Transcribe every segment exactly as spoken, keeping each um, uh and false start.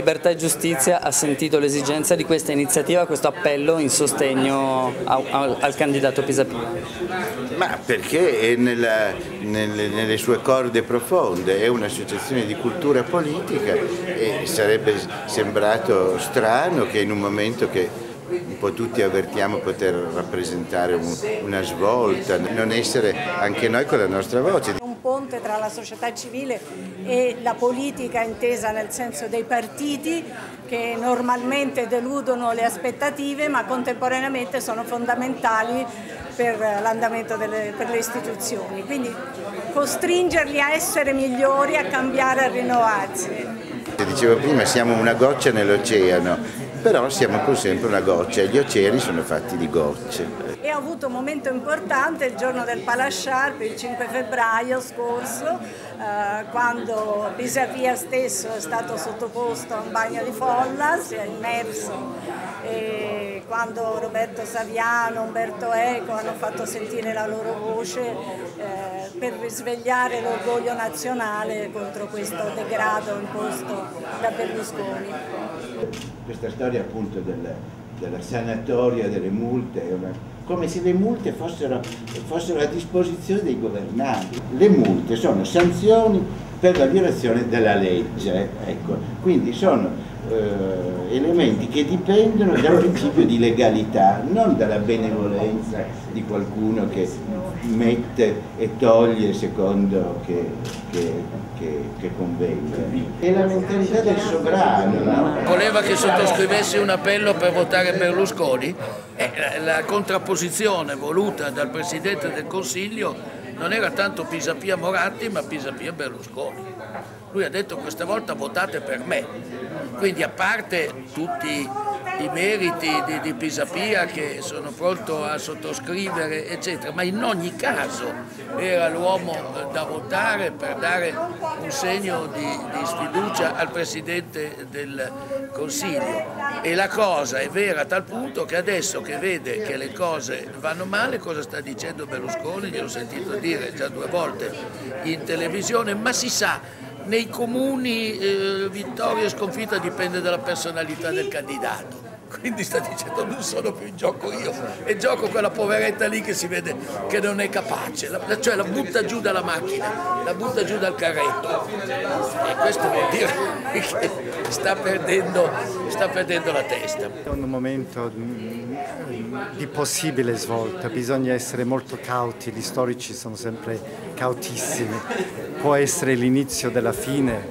Libertà e Giustizia ha sentito l'esigenza di questa iniziativa, questo appello in sostegno a, a, al candidato Pisapia? Ma perché è nella, nelle, nelle sue corde profonde, è un'associazione di cultura politica e sarebbe sembrato strano che in un momento che un po' tutti avvertiamo poter rappresentare un, una svolta, non essere anche noi con la nostra voce. Un ponte tra la società civile e la politica intesa nel senso dei partiti che normalmente deludono le aspettative ma contemporaneamente sono fondamentali per l'andamento delle per le istituzioni, quindi costringerli a essere migliori, a cambiare, a rinnovarsi. Dicevo prima, siamo una goccia nell'oceano. Però siamo pur sempre una goccia e gli oceani sono fatti di gocce. E ha avuto un momento importante il giorno del Palasciarpi, il cinque febbraio scorso, eh, quando Pisapia stesso è stato sottoposto a un bagno di folla, si è immerso, e quando Roberto Saviano, Umberto Eco hanno fatto sentire la loro voce eh, per risvegliare l'orgoglio nazionale contro questo degrado imposto da Berlusconi. Questa storia appunto della, della sanatoria delle multe, una, come se le multe fossero, fossero a disposizione dei governanti. Le multe sono sanzioni per la violazione della legge, ecco. Quindi sono eh, elementi che dipendono da un principio di legalità, non dalla benevolenza di qualcuno che mette e toglie secondo che, che, che, che convenga. È la mentalità del sovrano, no? Voleva che sottoscrivessi un appello per votare Berlusconi e la contrapposizione voluta dal Presidente del Consiglio non era tanto Pisapia Moratti ma Pisapia Berlusconi. Lui ha detto: questa volta votate per me. Quindi, a parte tutti i meriti di, di Pisapia che sono pronto a sottoscrivere eccetera, ma in ogni caso era l'uomo da votare per dare un segno di, di sfiducia al Presidente del Consiglio. E la cosa è vera a tal punto che adesso che vede che le cose vanno male, cosa sta dicendo Berlusconi? Gliel'ho sentito dire già due volte in televisione, ma si sa. Nei comuni eh, vittoria e sconfitta dipende dalla personalità del candidato, quindi sta dicendo non sono più in gioco io e gioco quella poveretta lì che si vede che non è capace, la, cioè la butta giù dalla macchina, la butta giù dal carretto e questo vuol dire che sta perdendo, sta perdendo la testa. È un momento di possibile svolta, bisogna essere molto cauti, gli storici sono sempre cautissimi, può essere l'inizio della fine,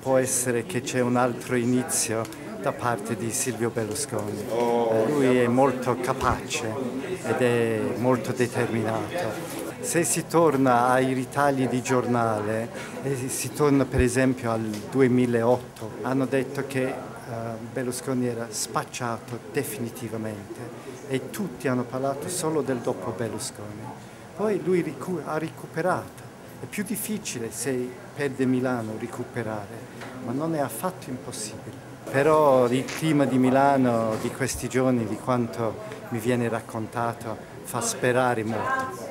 può essere che c'è un altro inizio da parte di Silvio Berlusconi. Lui è molto capace ed è molto determinato. Se si torna ai ritagli di giornale, si torna per esempio al duemilaotto, hanno detto che Berlusconi era spacciato definitivamente e tutti hanno parlato solo del dopo Berlusconi. Poi lui ha recuperato. È più difficile se perde Milano recuperare, ma non è affatto impossibile. Però il clima di Milano di questi giorni, di quanto mi viene raccontato, fa sperare molto.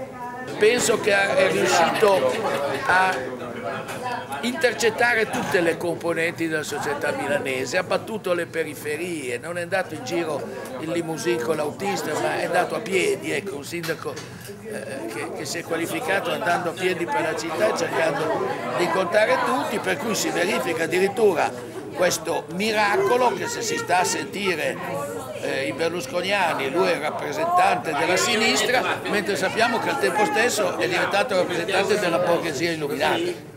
Penso che è riuscito a intercettare tutte le componenti della società milanese, ha battuto le periferie, non è andato in giro in limousine con l'autista, ma è andato a piedi, ecco, un sindaco eh, che, che si è qualificato andando a piedi per la città e cercando di incontrare tutti, per cui si verifica addirittura questo miracolo che, se si sta a sentire eh, i berlusconiani, lui è rappresentante della sinistra, mentre sappiamo che al tempo stesso è diventato rappresentante della borghesia illuminata.